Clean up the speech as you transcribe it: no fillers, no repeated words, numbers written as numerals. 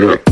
Really?